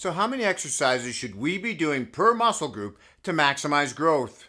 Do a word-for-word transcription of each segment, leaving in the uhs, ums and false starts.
So how many exercises should we be doing per muscle group to maximize growth?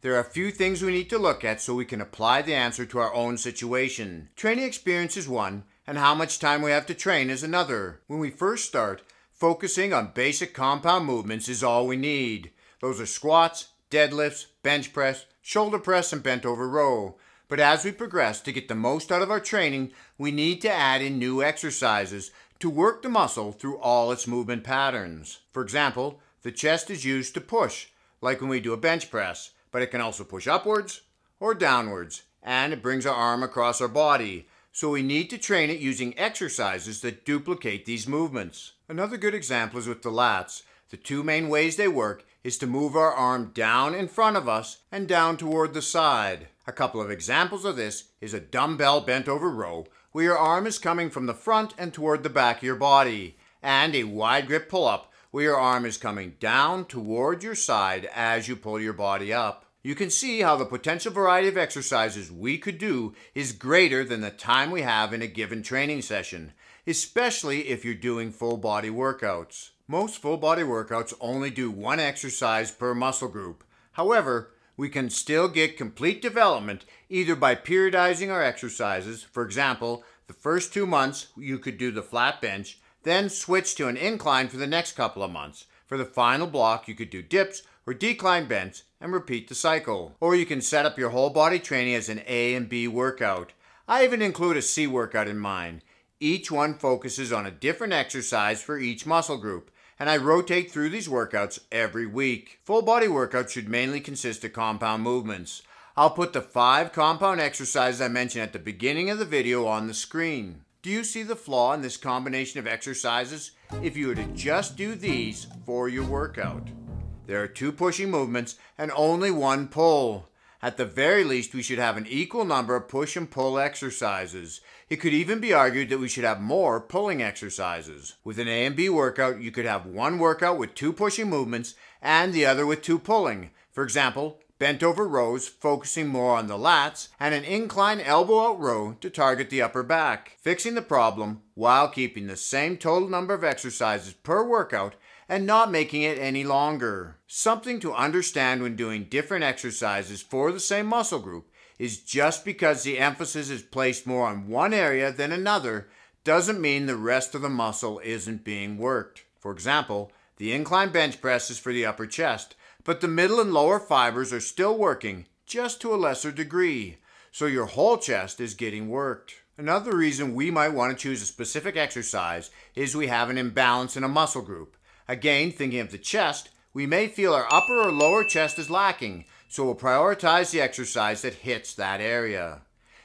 There are a few things we need to look at so we can apply the answer to our own situation. Training experience is one, and how much time we have to train is another. When we first start, focusing on basic compound movements is all we need. Those are squats, deadlifts, bench press, shoulder press, and bent over row. But as we progress to get the most out of our training, we need to add in new exercises to work the muscle through all its movement patterns. For example, the chest is used to push, like when we do a bench press, but it can also push upwards or downwards, and it brings our arm across our body. So we need to train it using exercises that duplicate these movements. Another good example is with the lats. The two main ways they work is to move our arm down in front of us and down toward the side. A couple of examples of this is a dumbbell bent over row, where your arm is coming from the front and toward the back of your body, and a wide grip pull-up, where your arm is coming down toward your side as you pull your body up. You can see how the potential variety of exercises we could do is greater than the time we have in a given training session, especially if you're doing full body workouts. Most full body workouts only do one exercise per muscle group. However, we can still get complete development either by periodizing our exercises. For example, the first two months you could do the flat bench, then switch to an incline for the next couple of months. For the final block, you could do dips or decline bends and repeat the cycle. Or you can set up your whole body training as an A and B workout. I even include a C workout in mine. Each one focuses on a different exercise for each muscle group, and I rotate through these workouts every week. Full body workouts should mainly consist of compound movements. I'll put the five compound exercises I mentioned at the beginning of the video on the screen. Do you see the flaw in this combination of exercises if you were to just do these for your workout? There are two pushing movements and only one pull. At the very least, we should have an equal number of push and pull exercises. It could even be argued that we should have more pulling exercises. With an A and B workout, you could have one workout with two pushing movements and the other with two pulling. For example, bent over rows focusing more on the lats, and an incline elbow out row to target the upper back, fixing the problem while keeping the same total number of exercises per workout and not making it any longer. Something to understand when doing different exercises for the same muscle group is just because the emphasis is placed more on one area than another doesn't mean the rest of the muscle isn't being worked. For example, the incline bench press is for the upper chest, but the middle and lower fibers are still working, just to a lesser degree, so your whole chest is getting worked. Another reason we might want to choose a specific exercise is we have an imbalance in a muscle group. Again, thinking of the chest, we may feel our upper or lower chest is lacking, so we'll prioritize the exercise that hits that area.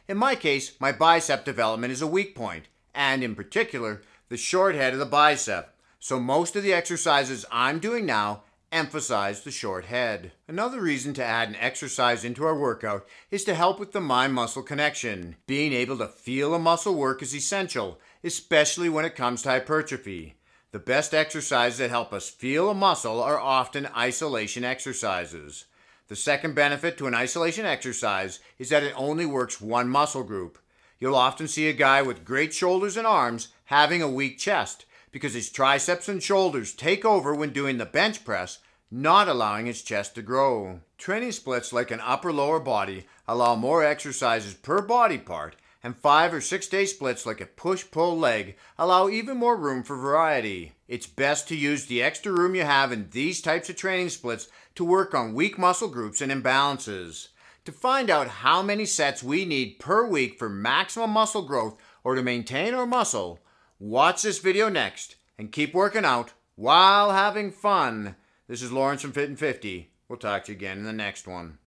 In my case, my bicep development is a weak point, and in particular, the short head of the bicep, so most of the exercises I'm doing now emphasize the short head. Another reason to add an exercise into our workout is to help with the mind-muscle connection. Being able to feel a muscle work is essential, especially when it comes to hypertrophy. The best exercises that help us feel a muscle are often isolation exercises. The second benefit to an isolation exercise is that it only works one muscle group. You'll often see a guy with great shoulders and arms having a weak chest, because his triceps and shoulders take over when doing the bench press, not allowing his chest to grow. Training splits like an upper-lower body allow more exercises per body part, and five or six day splits like a push-pull leg allow even more room for variety. It's best to use the extra room you have in these types of training splits to work on weak muscle groups and imbalances. To find out how many sets we need per week for maximum muscle growth or to maintain our muscle, watch this video next, and keep working out while having fun. This is Lawrence from Fit and fifty. We'll talk to you again in the next one.